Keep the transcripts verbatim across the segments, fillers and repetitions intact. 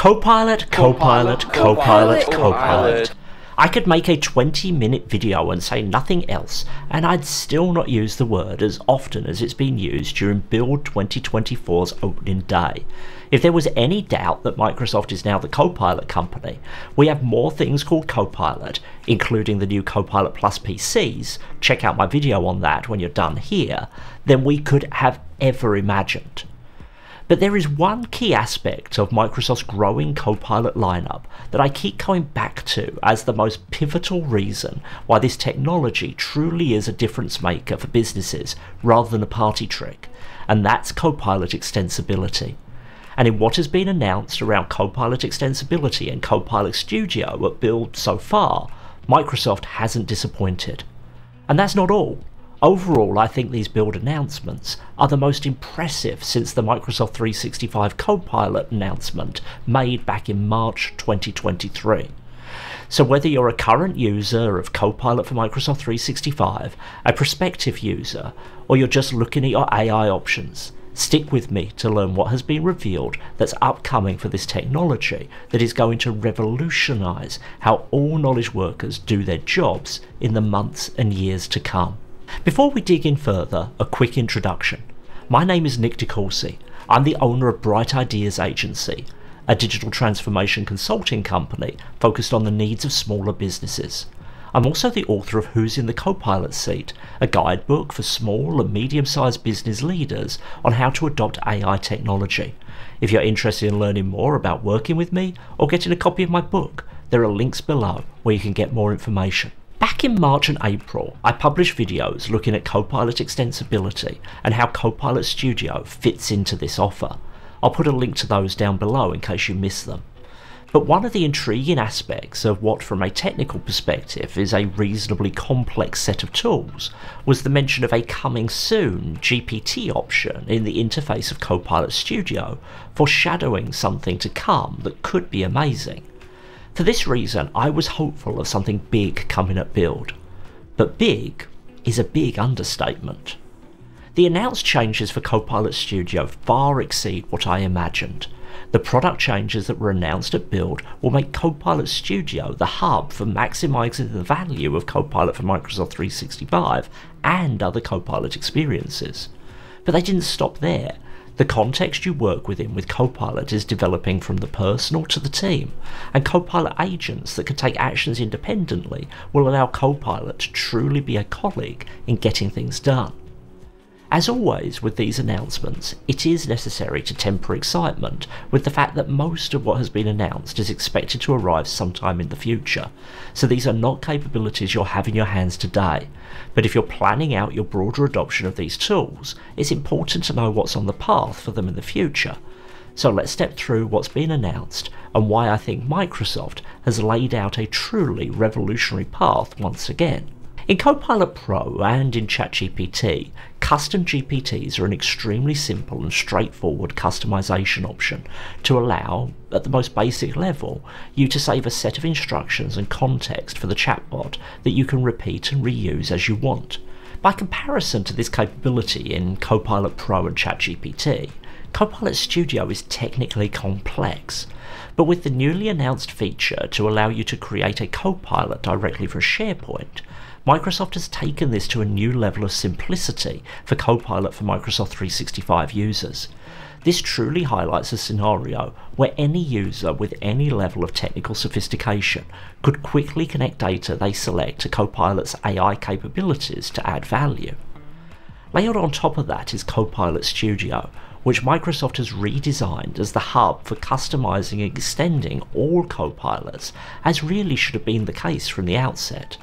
Copilot, Copilot, Copilot, Copilot, Copilot. I could make a twenty minute video and say nothing else, and I'd still not use the word as often as it's been used during Build twenty twenty-four's opening day. If there was any doubt that Microsoft is now the Copilot company, we have more things called Copilot, including the new Copilot Plus P Cs, check out my video on that when you're done here, than we could have ever imagined. But there is one key aspect of Microsoft's growing Copilot lineup that I keep coming back to as the most pivotal reason why this technology truly is a difference maker for businesses rather than a party trick, and that's Copilot extensibility. And in what has been announced around Copilot extensibility and Copilot Studio at Build so far, Microsoft hasn't disappointed. And that's not all. Overall, I think these Build announcements are the most impressive since the Microsoft three sixty-five Copilot announcement made back in March twenty twenty-three. So whether you're a current user of Copilot for Microsoft three sixty-five, a prospective user, or you're just looking at your A I options, stick with me to learn what has been revealed that's upcoming for this technology that is going to revolutionize how all knowledge workers do their jobs in the months and years to come. Before we dig in further, a quick introduction. My name is Nick DeCourcy. I'm the owner of Bright Ideas Agency, a digital transformation consulting company focused on the needs of smaller businesses. I'm also the author of Who's in the Copilot Seat, a guidebook for small and medium-sized business leaders on how to adopt A I technology. If you're interested in learning more about working with me or getting a copy of my book, there are links below where you can get more information. Back in March and April, I published videos looking at Copilot extensibility and how Copilot Studio fits into this offer. I'll put a link to those down below in case you missed them. But one of the intriguing aspects of what, from a technical perspective, is a reasonably complex set of tools was the mention of a coming soon G P T option in the interface of Copilot Studio, foreshadowing something to come that could be amazing. For this reason, I was hopeful of something big coming at Build. But big is a big understatement. The announced changes for Copilot Studio far exceed what I imagined. The product changes that were announced at Build will make Copilot Studio the hub for maximizing the value of Copilot for Microsoft three sixty-five and other Copilot experiences. But they didn't stop there. The context you work within with Copilot is developing from the personal to the team, and Copilot agents that can take actions independently will allow Copilot to truly be a colleague in getting things done. As always with these announcements, it is necessary to temper excitement with the fact that most of what has been announced is expected to arrive sometime in the future, so these are not capabilities you'll have in your hands today. But if you're planning out your broader adoption of these tools, it's important to know what's on the path for them in the future. So let's step through what's been announced and why I think Microsoft has laid out a truly revolutionary path once again. In Copilot Pro and in ChatGPT, custom G P Ts are an extremely simple and straightforward customization option to allow, at the most basic level, you to save a set of instructions and context for the chatbot that you can repeat and reuse as you want. By comparison to this capability in Copilot Pro and ChatGPT, Copilot Studio is technically complex, but with the newly announced feature to allow you to create a Copilot directly from SharePoint, Microsoft has taken this to a new level of simplicity for Copilot for Microsoft three sixty-five users. This truly highlights a scenario where any user with any level of technical sophistication could quickly connect data they select to Copilot's A I capabilities to add value. Layered on top of that is Copilot Studio, which Microsoft has redesigned as the hub for customizing and extending all Copilots, as really should have been the case from the outset.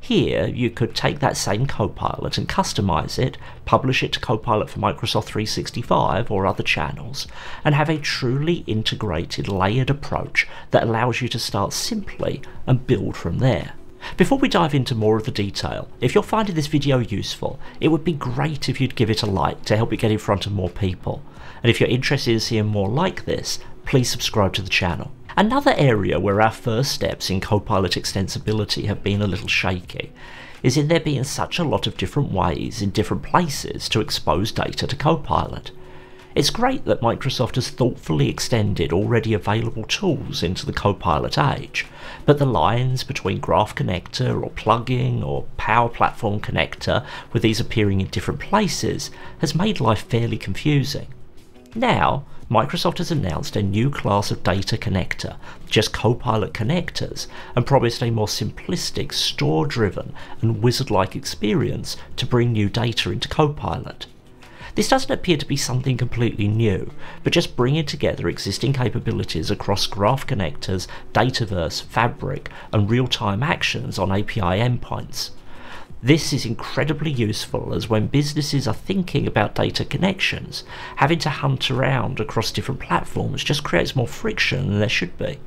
Here, you could take that same Copilot and customize it, publish it to Copilot for Microsoft three sixty-five or other channels, and have a truly integrated, layered approach that allows you to start simply and build from there. Before we dive into more of the detail, if you're finding this video useful, it would be great if you'd give it a like to help it get in front of more people. And if you're interested in seeing more like this, please subscribe to the channel. Another area where our first steps in Copilot extensibility have been a little shaky is in there being such a lot of different ways in different places to expose data to Copilot. It's great that Microsoft has thoughtfully extended already available tools into the Copilot age, but the lines between Graph Connector or Plugin or Power Platform Connector, with these appearing in different places, has made life fairly confusing. Now, Microsoft has announced a new class of data connector, just Copilot Connectors, and promised a more simplistic, store-driven and wizard-like experience to bring new data into Copilot. This doesn't appear to be something completely new, but just bringing together existing capabilities across Graph Connectors, Dataverse, Fabric and real-time actions on A P I endpoints. This is incredibly useful as when businesses are thinking about data connections, having to hunt around across different platforms just creates more friction than there should be.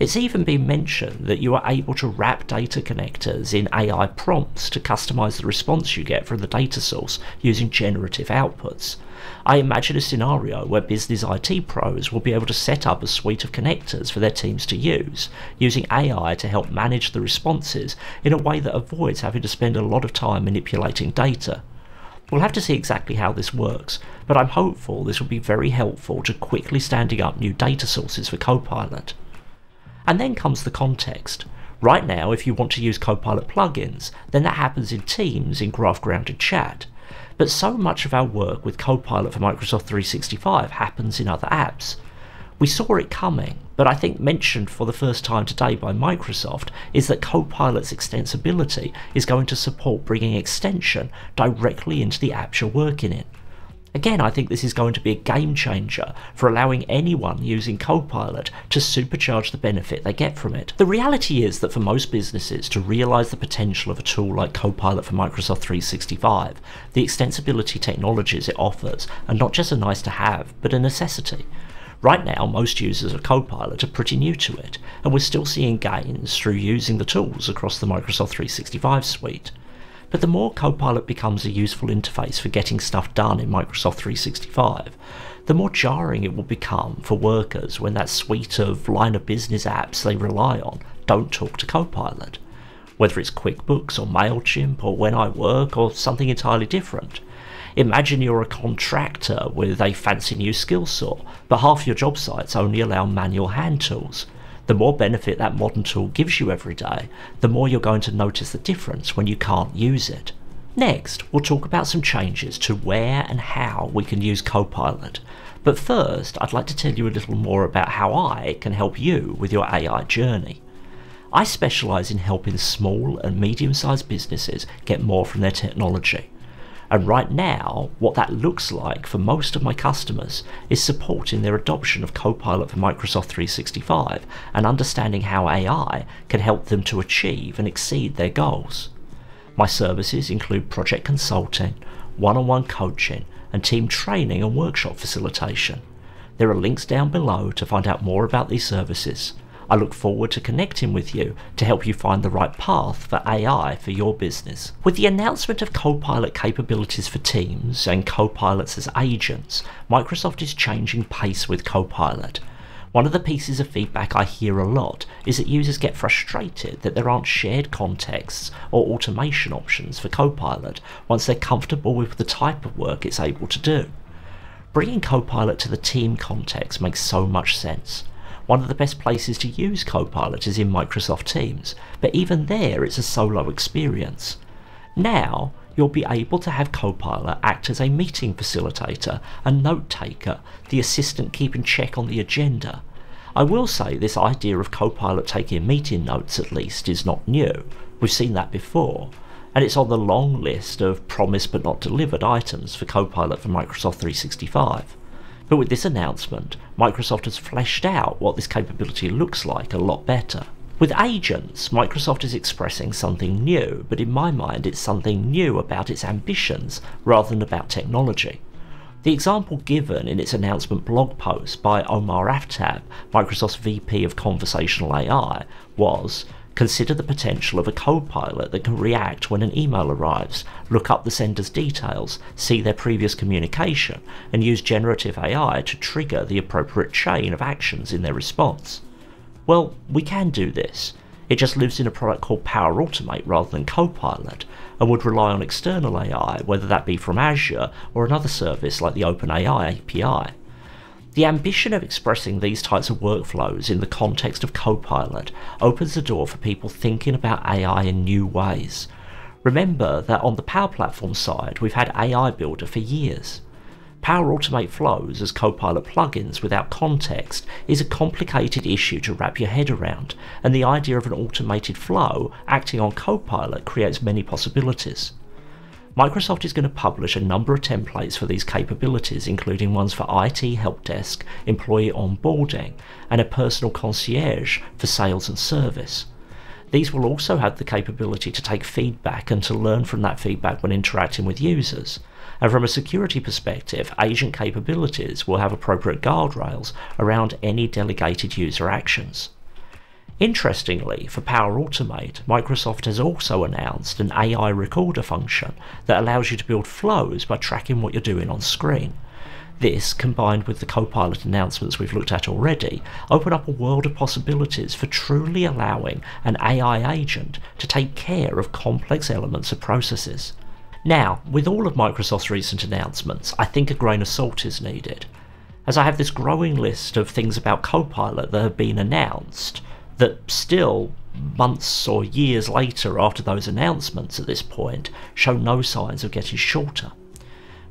It's even been mentioned that you are able to wrap data connectors in A I prompts to customize the response you get from the data source using generative outputs. I imagine a scenario where business I T pros will be able to set up a suite of connectors for their teams to use, using A I to help manage the responses in a way that avoids having to spend a lot of time manipulating data. We'll have to see exactly how this works, but I'm hopeful this will be very helpful to quickly standing up new data sources for Copilot. And then comes the context. Right now, if you want to use Copilot plugins, then that happens in Teams in graph-grounded chat. But so much of our work with Copilot for Microsoft three sixty-five happens in other apps. We saw it coming, but I think mentioned for the first time today by Microsoft is that Copilot's extensibility is going to support bringing extension directly into the apps you're working in. Again, I think this is going to be a game changer for allowing anyone using Copilot to supercharge the benefit they get from it. The reality is that for most businesses to realize the potential of a tool like Copilot for Microsoft three sixty-five, the extensibility technologies it offers are not just a nice to have, but a necessity. Right now, most users of Copilot are pretty new to it, and we're still seeing gains through using the tools across the Microsoft three sixty-five suite. But the more Copilot becomes a useful interface for getting stuff done in Microsoft three sixty-five, the more jarring it will become for workers when that suite of line of business apps they rely on don't talk to Copilot. Whether it's QuickBooks or MailChimp or When I Work or something entirely different. Imagine you're a contractor with a fancy new skill saw, but half your job sites only allow manual hand tools. The more benefit that modern tool gives you every day, the more you're going to notice the difference when you can't use it. Next, we'll talk about some changes to where and how we can use Copilot. But first, I'd like to tell you a little more about how I can help you with your A I journey. I specialise in helping small and medium-sized businesses get more from their technology. And right now, what that looks like for most of my customers is supporting their adoption of Copilot for Microsoft three sixty-five and understanding how A I can help them to achieve and exceed their goals. My services include project consulting, one-on-one coaching, and team training and workshop facilitation. There are links down below to find out more about these services. I look forward to connecting with you to help you find the right path for A I for your business. With the announcement of Copilot capabilities for teams and Copilots as agents, Microsoft is changing pace with Copilot. One of the pieces of feedback I hear a lot is that users get frustrated that there aren't shared contexts or automation options for Copilot once they're comfortable with the type of work it's able to do. Bringing Copilot to the team context makes so much sense. One of the best places to use Copilot is in Microsoft Teams, but even there it's a solo experience. Now you'll be able to have Copilot act as a meeting facilitator, a note taker, the assistant keeping check on the agenda. I will say this idea of Copilot taking meeting notes at least is not new, we've seen that before, and it's on the long list of promised but not delivered items for Copilot for Microsoft three sixty-five. But with this announcement, Microsoft has fleshed out what this capability looks like a lot better. With agents, Microsoft is expressing something new, but in my mind it's something new about its ambitions rather than about technology. The example given in its announcement blog post by Omar Aftab, Microsoft's V P of Conversational A I, was, "Consider the potential of a Copilot that can react when an email arrives, look up the sender's details, see their previous communication, and use generative A I to trigger the appropriate chain of actions in their response." Well, we can do this. It just lives in a product called Power Automate rather than Copilot, and would rely on external A I, whether that be from Azure or another service like the OpenAI A P I. The ambition of expressing these types of workflows in the context of Copilot opens the door for people thinking about A I in new ways. Remember that on the Power Platform side, we've had A I Builder for years. Power Automate flows as Copilot plugins without context is a complicated issue to wrap your head around, and the idea of an automated flow acting on Copilot creates many possibilities. Microsoft is going to publish a number of templates for these capabilities, including ones for I T help desk, employee onboarding, and a personal concierge for sales and service. These will also have the capability to take feedback and to learn from that feedback when interacting with users. And from a security perspective, agent capabilities will have appropriate guardrails around any delegated user actions. Interestingly, for Power Automate, Microsoft has also announced an A I recorder function that allows you to build flows by tracking what you're doing on screen. This, combined with the Copilot announcements we've looked at already, open up a world of possibilities for truly allowing an A I agent to take care of complex elements of processes. Now, with all of Microsoft's recent announcements, I think a grain of salt is needed, as I have this growing list of things about Copilot that have been announced, that still, months or years later after those announcements at this point, show no signs of getting shorter.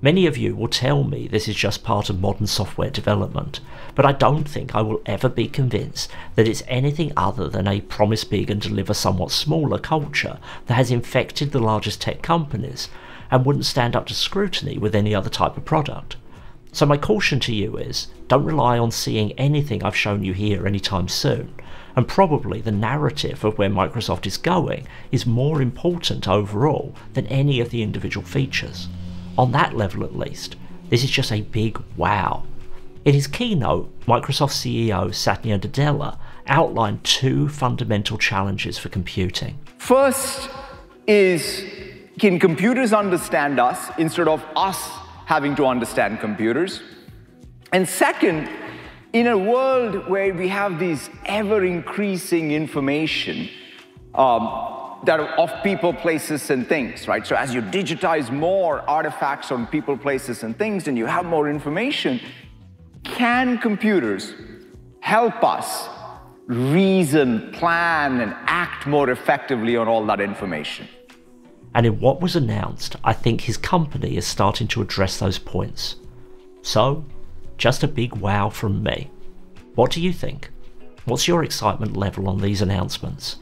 Many of you will tell me this is just part of modern software development, but I don't think I will ever be convinced that it's anything other than a promise big and deliver somewhat smaller culture that has infected the largest tech companies and wouldn't stand up to scrutiny with any other type of product. So my caution to you is, don't rely on seeing anything I've shown you here anytime soon. And probably the narrative of where Microsoft is going is more important overall than any of the individual features. On that level at least, this is just a big wow. In his keynote, Microsoft C E O Satya Nadella outlined two fundamental challenges for computing. First is, can computers understand us instead of us having to understand computers? And second, in a world where we have these ever-increasing information um, that are of people, places, and things, right? So as you digitize more artifacts on people, places, and things, and you have more information, can computers help us reason, plan, and act more effectively on all that information? And in what was announced, I think his company is starting to address those points. So, just a big wow from me. What do you think? What's your excitement level on these announcements?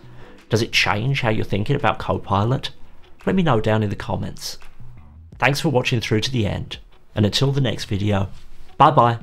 Does it change how you're thinking about Copilot? Let me know down in the comments. Thanks for watching through to the end, and until the next video, bye bye.